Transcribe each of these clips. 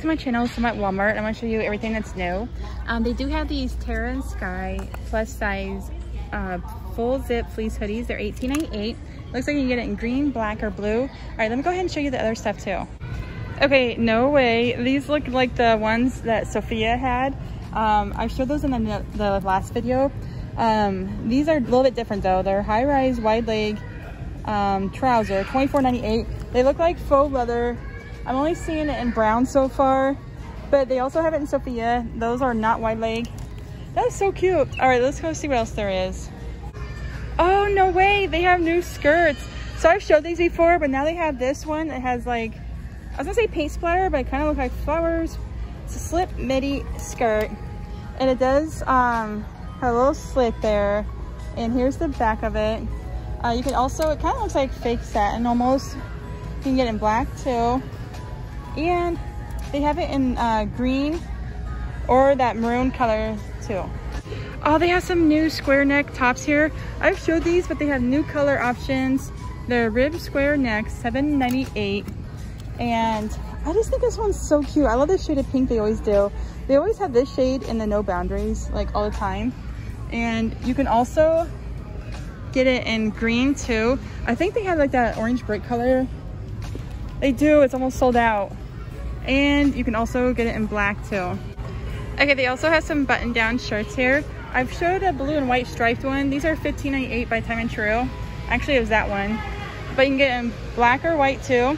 back to my channel. So I'm at Walmart. I'm going to show you everything that's new. They do have these Terra and Sky plus size full zip fleece hoodies. They're $18.98. Looks like you can get it in green, black, or blue. All right, let me go ahead and show you the other stuff too. Okay, no way. These look like the ones that Sophia had. I showed those in the last video. These are a little bit different though. They're high-rise, wide-leg trouser, $24.98. They look like faux leather. I'm only seeing it in brown so far, but they also have it in Sophia. Those are not wide-leg. That is so cute. All right, let's go see what else there is. Oh, no way. They have new skirts. So I've showed these before, but now they have this one that has like, I was gonna say paint splatter, but it kind of looks like flowers. It's a slip midi skirt, and it does have a little slit there, and here's the back of it. You can also, it kind of looks like fake satin almost. You can get it in black too, and they have it in green or that maroon color too. Oh, they have some new square neck tops here. I've showed these, but they have new color options. They're ribbed square neck, $7.98, and I just think this one's so cute. I love this shade of pink they always do. They always have this shade in the No Boundaries, like all the time. And you can also get it in green too. I think they have like that orange brick color. They do, it's almost sold out. And you can also get it in black too. Okay, they also have some button down shirts here. I've showed a blue and white striped one. These are $15.98 by Time and True. Actually, it was that one. But you can get it in black or white too.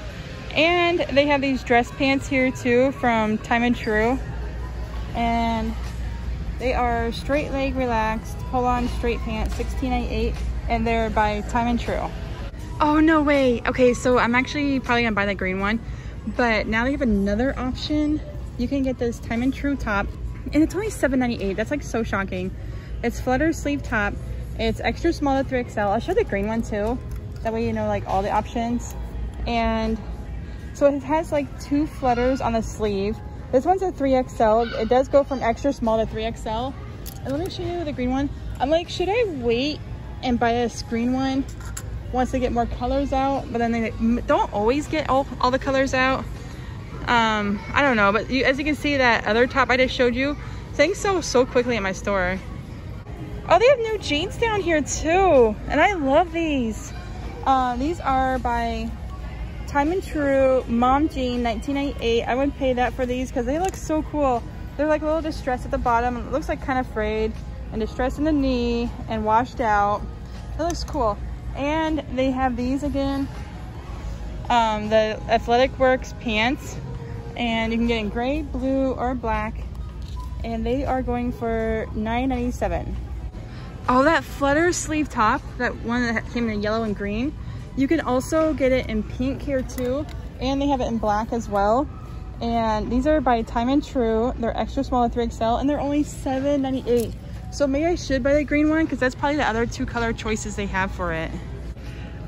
And they have these dress pants here too from Time and True, and they are straight leg relaxed pull on straight pants, $16.98, and they're by Time and True. Oh, no way. Okay, so I'm actually probably gonna buy that green one, but now they have another option. You can get this Time and True top, and it's only $7.98. that's like so shocking. It's flutter sleeve top, it's extra small to 3XL. I'll show the green one too, that way you know like all the options. And so it has like two flutters on the sleeve. This one's a 3XL. It does go from extra small to 3XL. And let me show you the green one. I'm like, should I wait and buy this green one once they get more colors out? But then they don't always get all the colors out. I don't know, but as you can see, that other top I just showed you, things sell so quickly at my store. Oh, they have new jeans down here too. And I love these. These are by Time and True mom jean, $19.98. I would pay that for these because they look so cool. They're like a little distressed at the bottom. It looks like kind of frayed and distressed in the knee and washed out. It looks cool. And they have these again, the Athletic Works pants, and you can get in gray, blue, or black, and they are going for $9.97. Oh, that flutter sleeve top, that one that came in yellow and green. You can also get it in pink here too, and they have it in black as well. And these are by Time and True. They're extra small to 3XL, and they're only $7.98. So maybe I should buy the green one because that's probably the other two color choices they have for it.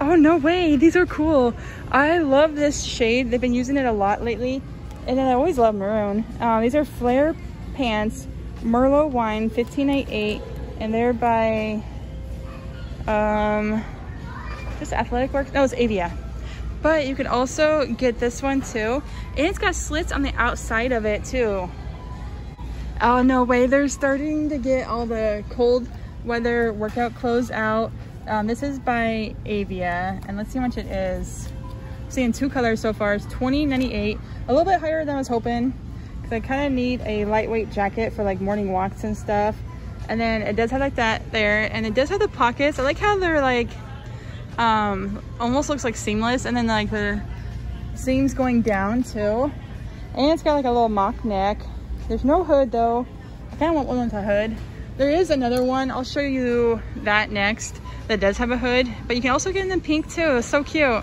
Oh, no way, these are cool. I love this shade. They've been using it a lot lately. And then I always love maroon. These are flare pants, Merlot wine, $15.98, and they're by this Athletic Works. No, it's Avia. But you can also get this one too, and it's got slits on the outside of it too. Oh, no way, they're starting to get all the cold weather workout clothes out. This is by Avia, and let's see how much it is. I'm seeing two colors so far. It's $20.98, a little bit higher than I was hoping because I kind of need a lightweight jacket for like morning walks and stuff. And then it does have like that there, and it does have the pockets. I like how they're like almost looks like seamless, and then like the seams going down too, and it's got like a little mock neck. There's no hood though. I kind of want one with a hood. There is another one, I'll show you that next, that does have a hood, but you can also get it in pink too. It's so cute.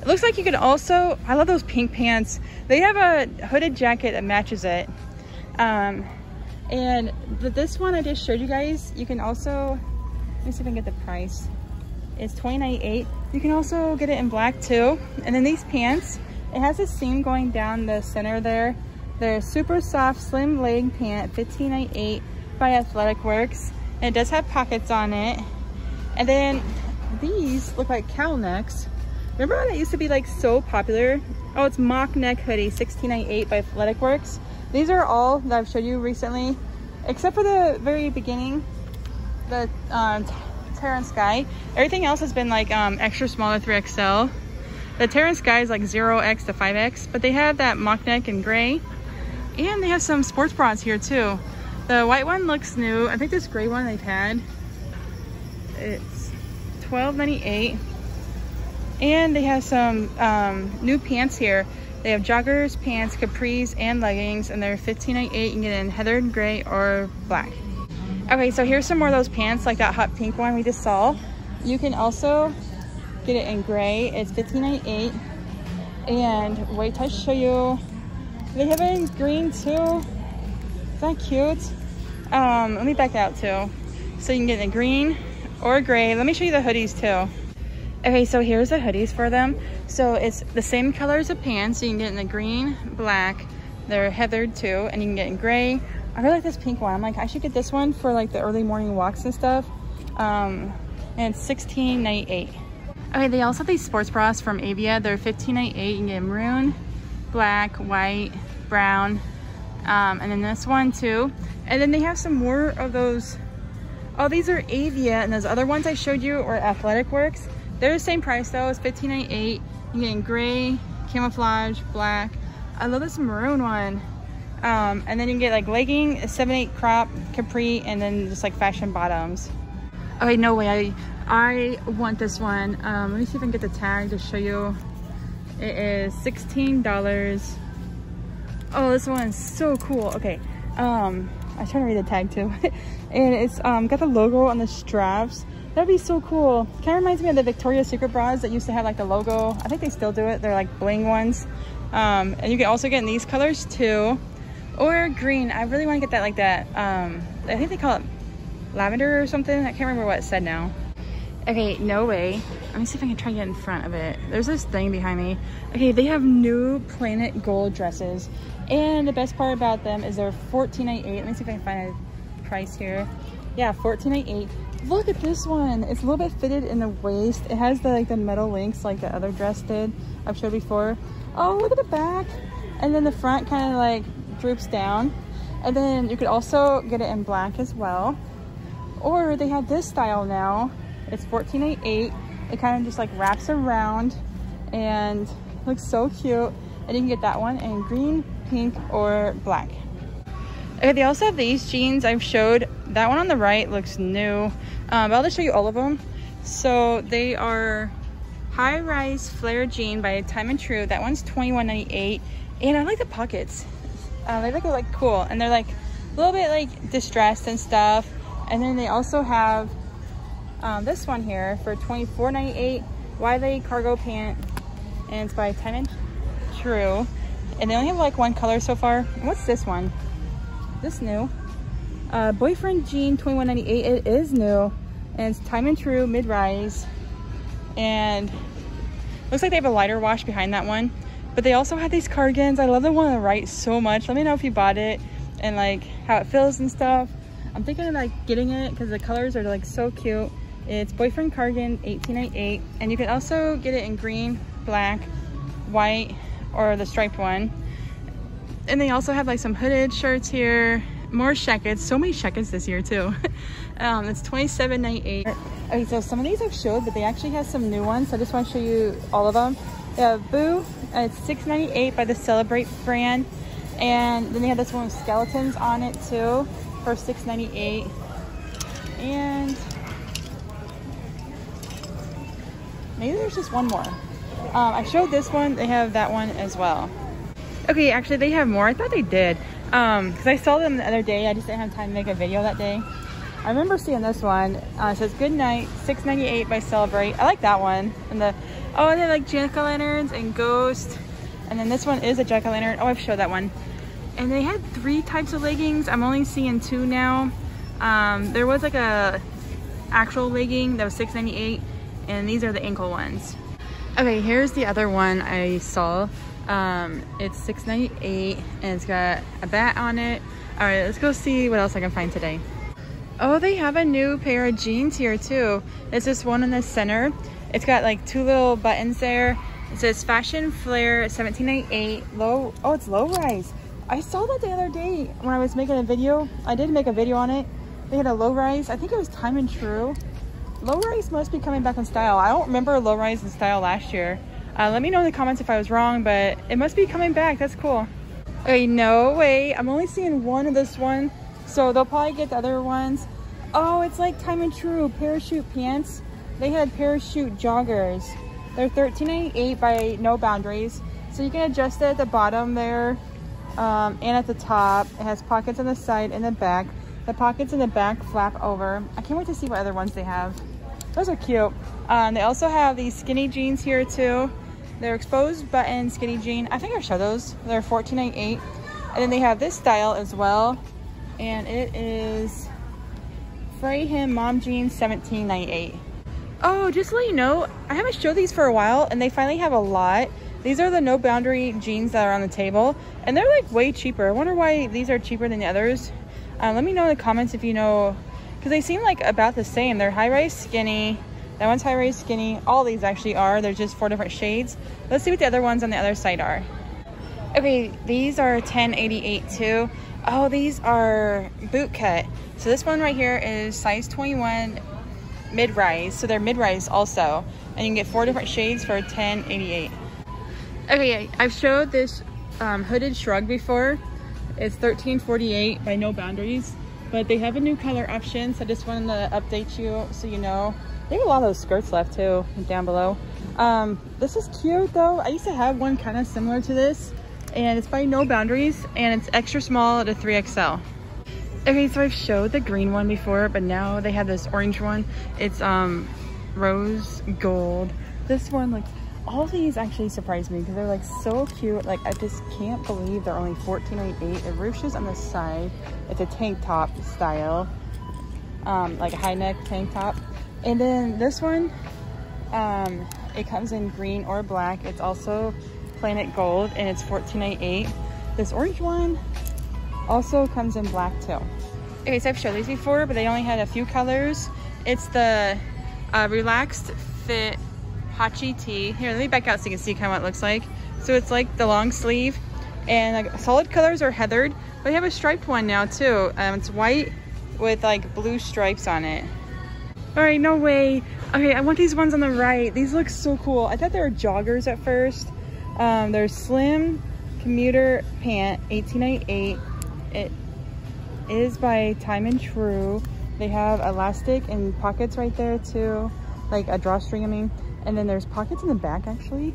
It looks like you can also, I love those pink pants. They have a hooded jacket that matches it, and this one I just showed you guys, you can also, let me see if I can get the price. It's $20.98. You can also get it in black too. And then these pants, it has a seam going down the center there. They're super soft slim leg pant, $15.98 by Athletic Works, and it does have pockets on it. And then these look like cowl necks. Remember how that used to be like so popular? Oh, it's mock neck hoodie, $16.98 by Athletic Works. These are all that I've showed you recently, except for the very beginning, the Terra and Sky. Everything else has been like extra small to 3XL. The Terra and Sky is like 0X to 5X, but they have that mock neck in gray. And they have some sports bras here too. The white one looks new. I think this gray one they've had. It's $12.98. And they have some new pants here. They have joggers, pants, capris, and leggings, and they're $15.98. You can get in heather and gray or black. Okay, so here's some more of those pants, like that hot pink one we just saw. You can also get it in gray. It's $15.98. And wait till I show you. They have it in green too. Is that cute? Let me back out too. So you can get it in green or gray. Let me show you the hoodies too. Okay, so here's the hoodies for them. So it's the same color as the pants. So you can get in the green, black. They're heathered too, and you can get in gray. I really like this pink one. I'm like, I should get this one for like the early morning walks and stuff. And it's $16.98. Okay, they also have these sports bras from Avia. They're $15.98. You can get in maroon, black, white, brown, and then this one too. And then they have some more of those. Oh, these are Avia, and those other ones I showed you are Athletic Works. They're the same price though, it's $15.98. You get in gray, camouflage, black. I love this maroon one. And then you can get like legging, a 7/8 crop, capri, and then just like fashion bottoms. Okay, no way, I want this one. Let me see if I can get the tag to show you. It is $16. Oh, this one's so cool. Okay, I was trying to read the tag too. And it's got the logo on the straps. That'd be so cool. Kind of reminds me of the Victoria's Secret bras that used to have like the logo. I think they still do it. They're like bling ones. And you can also get in these colors too, or green. I really want to get that like that. I think they call it lavender or something. I can't remember what it said now. Okay, no way. Let me see if I can try to get in front of it. There's this thing behind me. Okay, they have new Planet Gold dresses. And the best part about them is they're $14.98. Let me see if I can find a price here. Yeah, $14.98. Look at this one. It's a little bit fitted in the waist. It has the like the metal links like the other dress did I've showed before. Oh, look at the back. And then the front kind of like droops down. And then you could also get it in black as well. Or they have this style now. It's $14.88. It kind of just like wraps around and looks so cute. And you can get that one in green, pink, or black. Okay, they also have these jeans I've showed. That one on the right looks new. But I'll just show you all of them. So they are high-rise flare jean by Time and True. That one's $21.98. And I like the pockets. They look like cool. And they're like a little bit like distressed and stuff. And then they also have this one here for $24.98. Wiley cargo pant. And it's by Time and True. And they only have like one color so far. And what's this one? This new. Boyfriend jean, $21.98. It is new, and it's Time and True mid-rise, and looks like they have a lighter wash behind that one. But they also have these cardigans. I love the one on the right so much. Let me know if you bought it and like how it feels and stuff. I'm thinking of like getting it because the colors are like so cute. It's boyfriend cardigan, $18.98, and you can also get it in green, black, white, or the striped one. And they also have like some hooded shirts here. More shackets, so many shackets this year too. It's $27.98. Okay, so some of these I've showed, but they actually have some new ones. So I just want to show you all of them. They have Boo, it's $6.98 by the Celebrate brand. And then they have this one with skeletons on it too for $6.98. And maybe there's just one more. I showed this one, they have that one as well. Okay, actually they have more, I thought they did. Because I saw them the other day, I just didn't have time to make a video that day. I remember seeing this one. It says Good Night, $6.98 by Celebrate. I like that one. And the and they like jack-o'-lanterns and ghosts. And then this one is a jack-o'-lantern. Oh, I've showed that one. And they had three types of leggings. I'm only seeing two now. There was like a actual legging that was $6.98, and these are the ankle ones. Okay, here's the other one I saw. It's $6.98 and it's got a bat on it. All right, let's go see what else I can find today. Oh, they have a new pair of jeans here too. It's this one in the center. It's got like two little buttons there, It says Fashion Flair 1798 low. Oh, it's low rise. I saw that the other day when I was making a video. I did make a video on it. They had a low rise. I think it was Time and True. Low rise must be coming back in style. I don't remember low rise in style last year. Let me know in the comments if I was wrong, but it must be coming back. That's cool. Okay, no way. I'm only seeing one of this one, so they'll probably get the other ones. Oh, it's like Time and True parachute pants. They had parachute joggers. They're $13.98 by No Boundaries. So you can adjust it at the bottom there and at the top. It has pockets on the side and the back. The pockets in the back flap over. I can't wait to see what other ones they have. Those are cute. They also have these skinny jeans here too. They're exposed button skinny jean. I think I showed those. They're $14.98. And then they have this style as well. And it is Fray Him Mom Jeans $17.98. Oh, just to let you know, I haven't showed these for a while and they finally have a lot. These are the No Boundary jeans that are on the table and they're like way cheaper. I wonder why these are cheaper than the others. Let me know in the comments if you know, because they seem like about the same. They're high-rise skinny. That one's high-rise skinny. All these actually are. They're just four different shades. Let's see what the other ones on the other side are. Okay, these are $10.88 too. Oh, these are boot cut. So this one right here is size 21. Mid-rise, so they're mid-rise also, and you can get four different shades for $10.88. Okay, I've showed this hooded shrug before. It's $13.48 by No Boundaries, but they have a new color option, so I just wanted to update you so you know. They have a lot of those skirts left too down below. This is cute though. I used to have one kind of similar to this, and it's by No Boundaries, and it's extra small to 3XL. Okay, so I've showed the green one before, but now they have this orange one. It's rose gold. This one, like, all these actually surprised me because they're like so cute. Like, I just can't believe they're only $14.88. The roof is on the side. It's a tank top style, like a high neck tank top. And then this one, it comes in green or black. It's also Planet Gold and it's $14.88. This orange one also comes in black too. Okay, so I've showed these before, but they only had a few colors. It's the relaxed fit Hachi tee. Here, let me back out so you can see kind of what it looks like. So it's like the long sleeve, and like, solid colors are heathered, but they have a striped one now too. It's white with like blue stripes on it. All right, no way. Okay, I want these ones on the right. These look so cool. I thought they were joggers at first. They're slim commuter pant, $18.98. It is by Time and True. They have elastic and pockets right there too, like a drawstring, I mean. And then there's pockets in the back actually.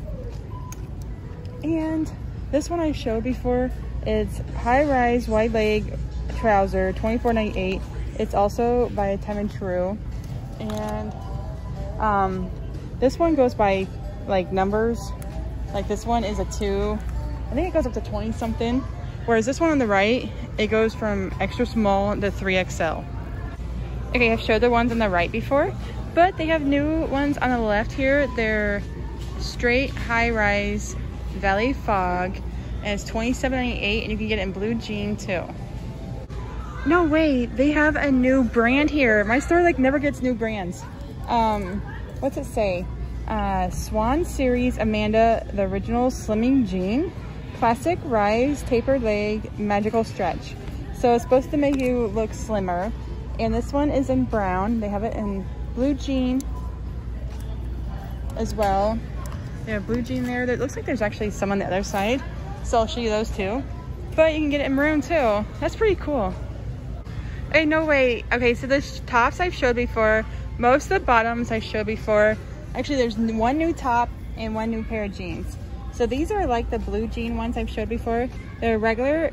And this one I showed before, it's high-rise wide leg trouser, $24.98. It's also by Time and True. And this one goes by like numbers. Like this one is a 2. I think it goes up to 20 something. Whereas this one on the right, it goes from extra small to 3XL. Okay, I've showed the ones on the right before, but they have new ones on the left here. They're straight high-rise Valley Fog, and it's $27.98, and you can get it in blue jean too. No way, they have a new brand here. My store like never gets new brands. What's it say? Swan Series Amanda, the original slimming jean. Classic rise tapered leg magical stretch. So it's supposed to make you look slimmer, and this one is in brown. They have it in blue jean as well. They have blue jean there. It looks like there's actually some on the other side, so I'll show you those too, but you can get it in maroon too. That's pretty cool. Hey, no way. Okay, so the tops I've showed before, most of the bottoms I showed before. Actually, there's one new top and one new pair of jeans. So these are like the blue jean ones I've showed before. They're regular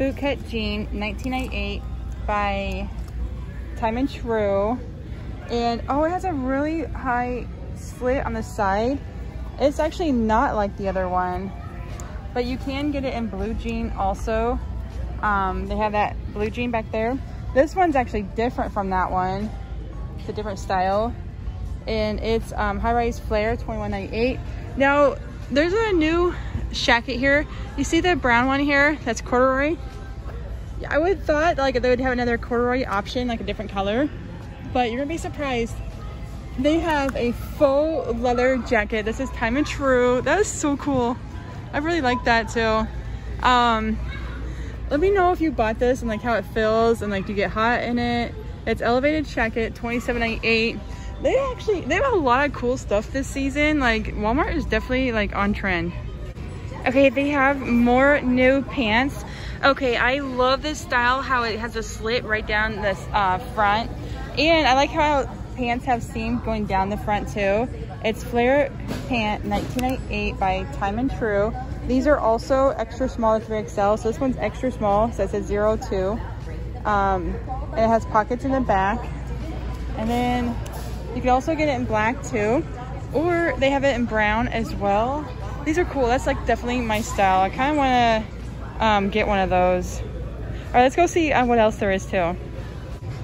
bootcut jean, $19.98 by Time and True. And oh, it has a really high slit on the side. It's actually not like the other one, but you can get it in blue jean also. They have that blue jean back there. This one's actually different from that one. It's a different style. And it's high-rise flare, $21.98. Now, there's a new jacket here. You see the brown one here? That's corduroy. I would thought like they would have another corduroy option, like a different color, but you're gonna be surprised. They have a faux leather jacket. This is Time and True. That is so cool. I really like that too. Let me know if you bought this and like how it feels and like do you get hot in it. It's elevated jacket, $27.98. They have a lot of cool stuff this season. Like Walmart is definitely like on trend. Okay, they have more new pants. Okay, I love this style, how it has a slit right down this front. And I like how pants have seam going down the front too. It's flare pant, $19.98 by Time and True. These are also extra small to 3XL. So this one's extra small, so it says 02. And it has pockets in the back. And then you can also get it in black too. Or they have it in brown as well. These are cool. That's like definitely my style. I kind of want to get one of those. All right, let's go see what else there is too.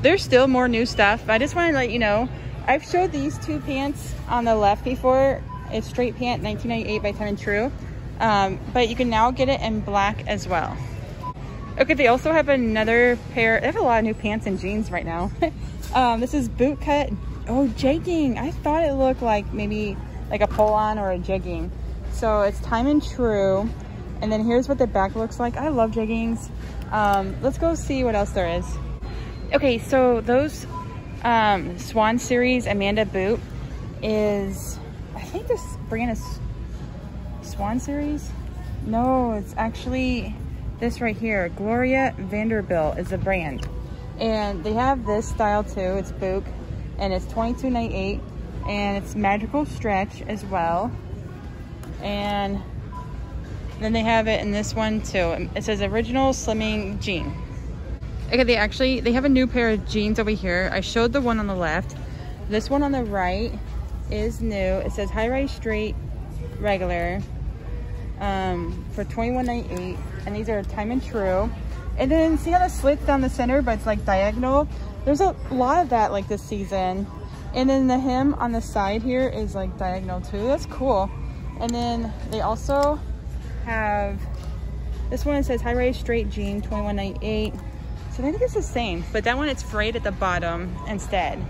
There's still more new stuff, but I just want to let you know, I've showed these two pants on the left before. It's straight pant, $19.98 by Time and True. But you can now get it in black as well. Okay, they also have another pair. They have a lot of new pants and jeans right now. This is boot cut. Oh, jegging. I thought it looked like maybe like a pull on or a jegging. So it's Time and True. And then here's what the back looks like. I love jeggings. Let's go see what else there is. Okay, so those Swan Series Amanda boot is, I think this brand is Swan Series? No, it's actually this right here. Gloria Vanderbilt is the brand. And they have this style too. It's boot and it's $22.98 and it's magical stretch as well. And then they have it in this one too. It says original slimming jean. Okay, they have a new pair of jeans over here. I showed the one on the left. This one on the right is new. It says high-rise straight regular for $21.98. And these are Time and True. And then see how the slits down the center, but it's like diagonal. There's a lot of that like this season. And then the hem on the side here is like diagonal too. That's cool. And then they also have this one. It says high-rise straight jean, $21.98. So I think it's the same, but that one it's frayed at the bottom instead.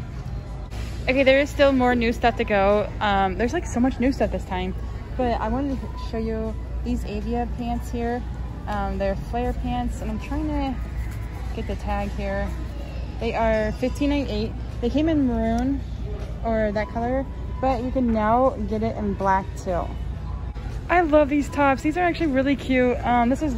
Okay, there is still more new stuff to go. There's like so much new stuff this time, but I wanted to show you these Avia pants here. They're flare pants, and I'm trying to get the tag here. They are $15.98. They came in maroon or that color, but you can now get it in black too. I love these tops. These are actually really cute. This is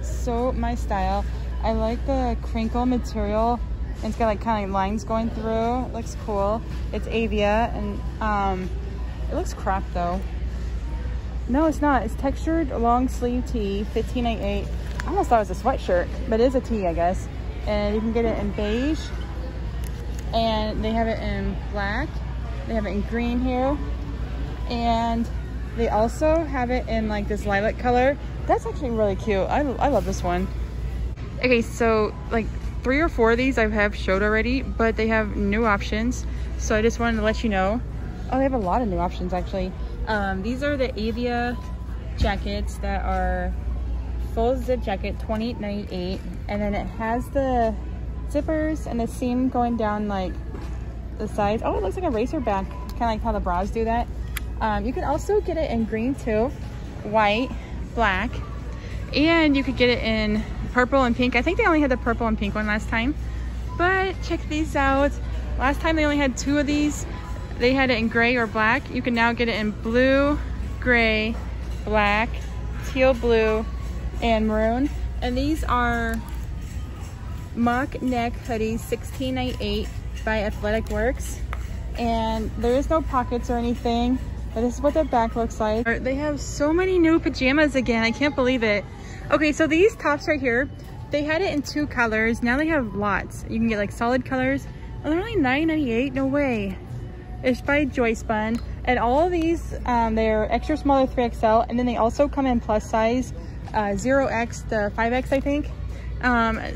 so my style. I like the crinkle material. It's got like kind of like lines going through. It looks cool. It's Avia, and it looks cropped though. No, it's not. It's textured long sleeve tee, $15.98. I almost thought it was a sweatshirt, but it is a tee, I guess. And you can get it in beige, and they have it in black. They have it in green here, and they also have it in like this lilac color. That's actually really cute. I love this one. Okay, so like 3 or 4 of these I have showed already, but they have new options. So I just wanted to let you know. Oh, they have a lot of new options actually. These are the Avia jackets that are full zip jacket, $20.98. And then it has the zippers and the seam going down like the sides. Oh, it looks like a racer back, kind of like how the bras do that. You can also get it in green too, white, black, and you could get it in purple and pink. I think they only had the purple and pink one last time, but check these out. Last time they only had 2 of these. They had it in gray or black. You can now get it in blue, gray, black, teal blue, and maroon. And these are mock neck hoodies, $16.98 by Athletic Works. And there is no pockets or anything, but this is what their back looks like. They have so many new pajamas again. I can't believe it. Okay, so these tops right here, they had it in 2 colors. Now they have lots. You can get like solid colors. Oh, they're only $9.98. No way. It's by Joyspun. And all of these, they're extra small to 3XL. And then they also come in plus size, 0X to 5X, I think.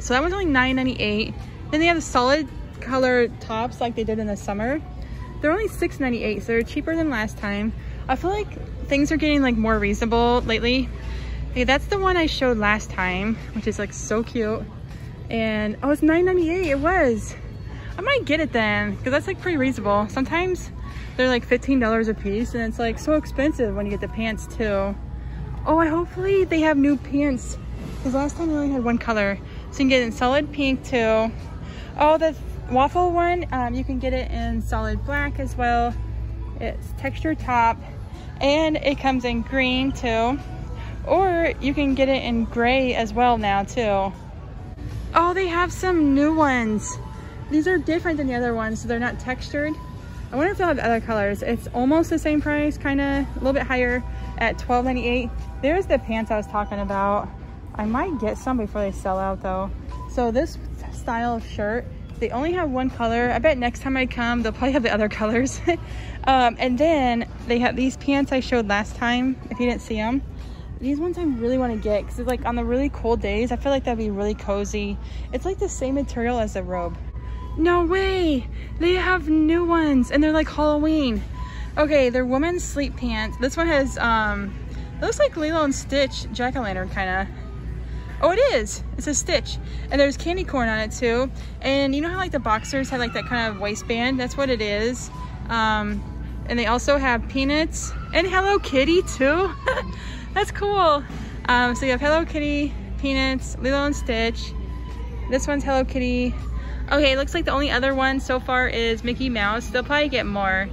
So that was only $9.98. Then they have the solid color tops like they did in the summer. They're only $6.98, so they're cheaper than last time. I feel like things are getting like more reasonable lately. Okay, that's the one I showed last time, which is like so cute. And oh, it's $9.98, it was. I might get it then, because that's like pretty reasonable. Sometimes They're like $15 a piece, and it's like so expensive when you get the pants too. Oh, I hopefully they have new pants, because last time I only had one color. So you can get it in solid pink too. Oh, the waffle one, you can get it in solid black as well. It's textured top, and it comes in green too. Or you can get it in gray as well now too. Oh, they have some new ones. These are different than the other ones, so they're not textured. I wonder if they'll have other colors. It's almost the same price, kind of a little bit higher at $12.98. There's the pants I was talking about. I might get some before they sell out though. So this style of shirt, they only have one color. I bet next time I come, they'll probably have the other colors. And then they have these pants I showed last time, if you didn't see them. These ones I really want to get, because it's like on the really cold days, I feel like that'd be really cozy. It's like the same material as the robe. No way, they have new ones, and they're like Halloween. Okay, they're women's sleep pants. This one has it looks like Lilo and Stitch jack-o'-lantern kind of. Oh, it is, it's a Stitch, and there's candy corn on it too. And you know how like the boxers had like that kind of waistband? That's what it is. And they also have Peanuts and Hello Kitty too. That's cool. So you have Hello Kitty, Peanuts, Lilo and Stitch. This one's Hello Kitty. Okay, it looks like the only other one so far is Mickey Mouse. They'll probably get more.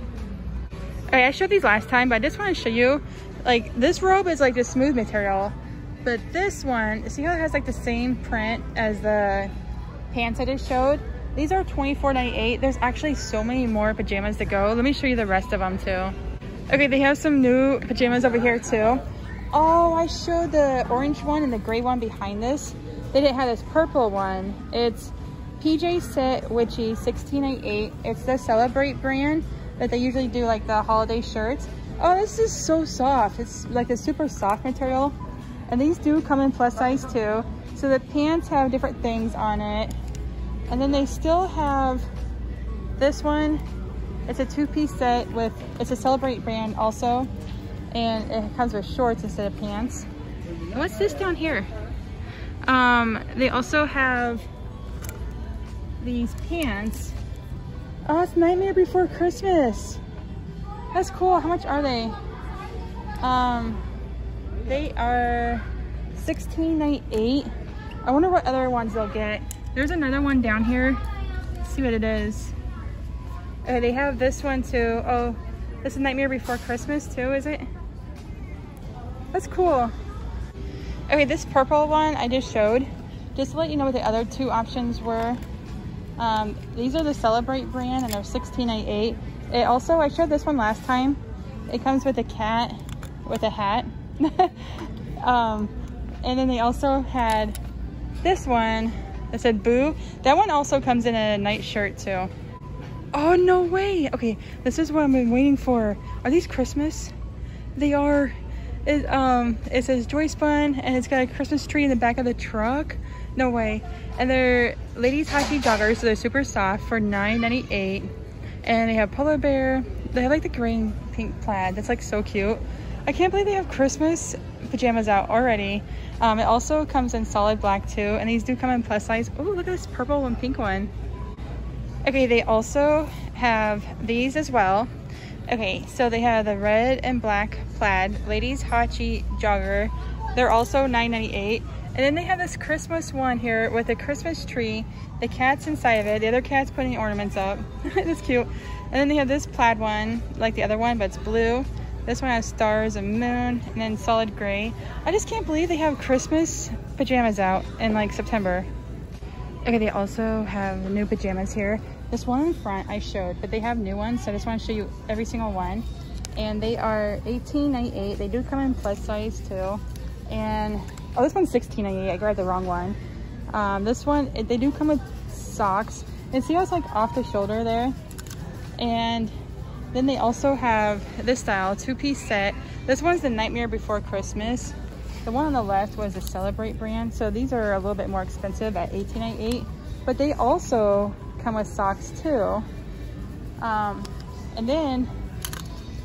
Okay, I showed these last time, but I just want to show you, like this robe is like this smooth material, but this one, see how it has like the same print as the pants I just showed? These are $24.98. There's actually so many more pajamas to go. Let me show you the rest of them too. Okay, they have some new pajamas over here too. Oh, I showed the orange one and the gray one behind this. They didn't have this purple one. It's PJ Set Witchy $16.98. It's the Celebrate brand, but they usually do like the holiday shirts. Oh, this is so soft. It's like a super soft material. And these do come in plus size too. So the pants have different things on it. And then they still have this one. It's a two-piece set with, it's a Celebrate brand also. And it comes with shorts instead of pants. What's this down here? They also have these pants. Oh, it's Nightmare Before Christmas. That's cool. How much are they? They are $16.98. I wonder what other ones they'll get. There's another one down here. Let's see what it is. Okay, they have this one too. Oh, this is Nightmare Before Christmas too, is it? That's cool. Okay, this purple one I just showed. Just to let you know what the other two options were. These are the Celebrate brand, and they're $16.98. It also, I showed this one last time. It comes with a cat with a hat. And then they also had this one that said Boo. That one also comes in a night shirt too. Oh, no way. Okay, this is what I've been waiting for. Are these Christmas? They are. It says Joyspun, and it's got a Christmas tree in the back of the truck. No way. And they're ladies hockey joggers, so they're super soft for $9.98. And they have polar bear. They have like the green pink plaid. That's like so cute. I can't believe they have Christmas pajamas out already. It also comes in solid black too. And these do come in plus size. Oh, look at this purple and pink one. Okay, they also have these as well. Okay, so they have the red and black plaid ladies hachi jogger. They're also $9.98. And then they have this Christmas one here with a Christmas tree. The cat's inside of it. The other cat's putting ornaments up. That's cute. And then they have this plaid one, like the other one, but it's blue. This one has stars and moon, and then solid gray. I just can't believe they have Christmas pajamas out in like September. Okay, they also have new pajamas here. This one in front I showed, but they have new ones, so I just want to show you every single one. And they are $18.98. They do come in plus size too. And oh, this one's $16.98. I grabbed the wrong one. This one, they do come with socks. And see how it's like off the shoulder there? And then they also have this style, two-piece set. This one's the Nightmare Before Christmas. The one on the left was the Celebrate brand. So these are a little bit more expensive at $18.98. But they also come with socks too. And then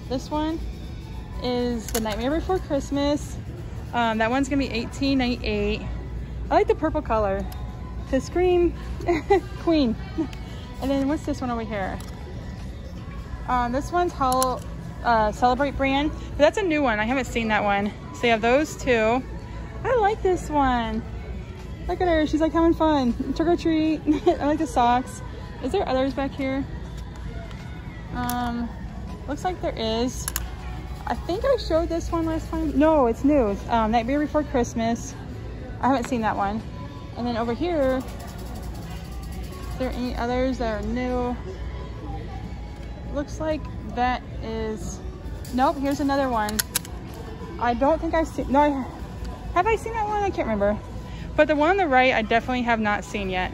this one is the Nightmare Before Christmas. That one's gonna be $18.98. I like the purple color. The Scream Queen. And then what's this one over here? This one's Celebrate brand, but that's a new one. I haven't seen that one. So you have those two. I like this one. Look at her. She's like having fun. Trick or treat. I like the socks. Is there others back here? Looks like there is. I think I showed this one last time. No, it's new. Nightmare Before Christmas. I haven't seen that one. And then over here, is there any others that are new? Looks like that is, nope, here's another one. I don't think I've seen, no, have I seen that one? I can't remember. But the one on the right, I definitely have not seen yet.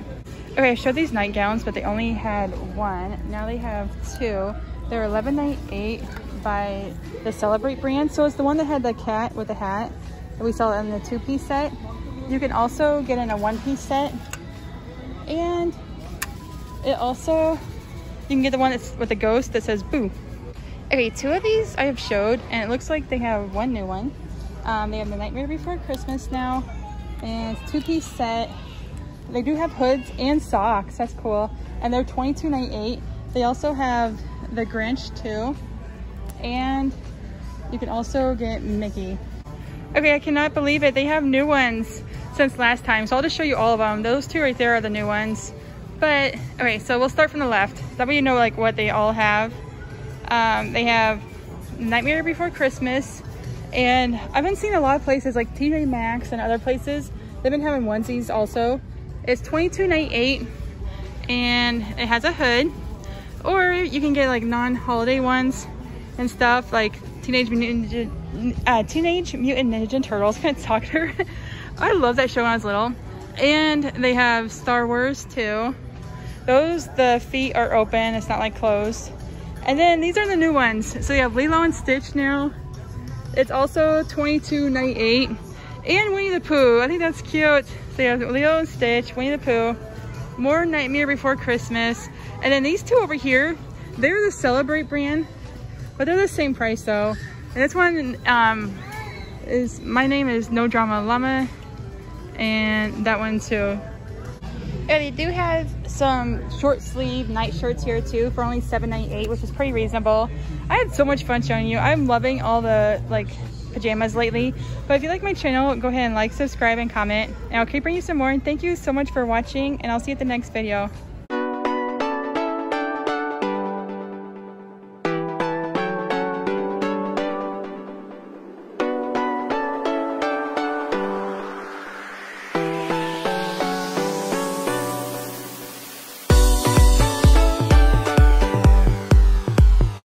Okay, I showed these nightgowns, but they only had one. Now they have two. They're $11.98 by the Celebrate brand. So it's the one that had the cat with the hat that we saw in the two-piece set. You can also get in a one-piece set. And it also, you can get the one that's with the ghost that says boo. Okay, two of these I have showed, and it looks like they have one new one. They have the Nightmare Before Christmas now, and it's a two-piece set. They do have hoods and socks, that's cool. And they're $22.98. They also have the Grinch too, and you can also get Mickey. Okay, I cannot believe it. They have new ones since last time, so I'll just show you all of them. Those two right there are the new ones. But okay, so we'll start from the left. That way you know like what they all have. They have Nightmare Before Christmas, and I've been seeing a lot of places like TJ Maxx and other places. They've been having onesies also. It's $22.98, and it has a hood. Or you can get like non-holiday ones and stuff like Teenage Mutant Ninja Turtles. Can't talk to her. I love that show when I was little. And they have Star Wars too. Those, the feet are open. It's not like closed. And then these are the new ones. So you have Lilo and Stitch now. It's also $22.98. And Winnie the Pooh. I think that's cute. So you have Lilo and Stitch, Winnie the Pooh, more Nightmare Before Christmas. And then these two over here, they're the Celebrate brand, but they're the same price though. And this one is My Name Is No Drama Llama, and that one too. And they do have some short sleeve night shirts here too for only $7.98, which is pretty reasonable. I had so much fun showing you. I'm loving all the like pajamas lately. But if you like my channel, go ahead and like, subscribe, and comment. And I'll keep bringing you some more. And thank you so much for watching, and I'll see you at the next video.